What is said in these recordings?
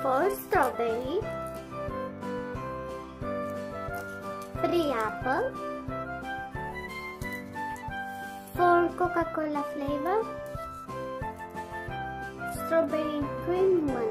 First strawberry, three apple, four Coca-Cola flavor, strawberry and cream one.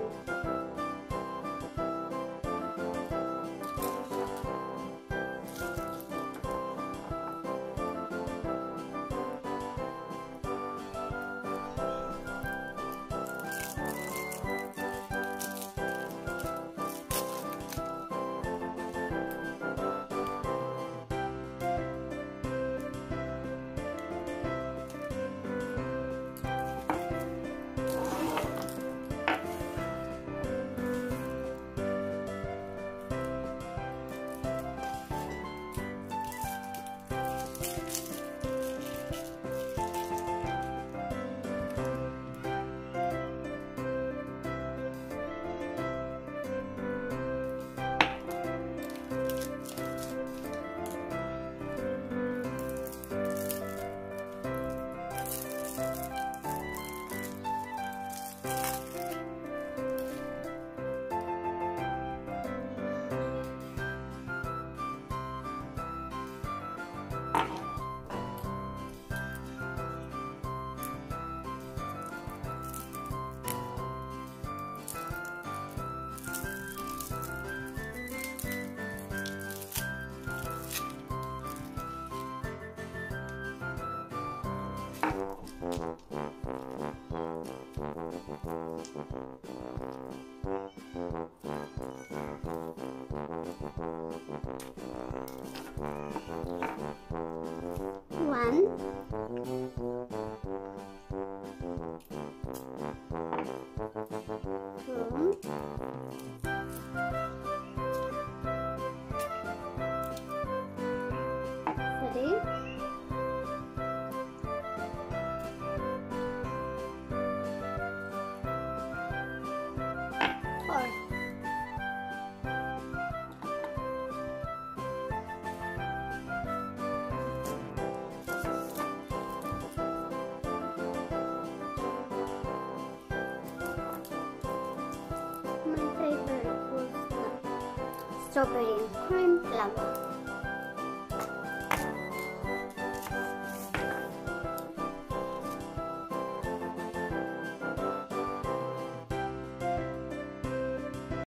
Strawberry and cream plum.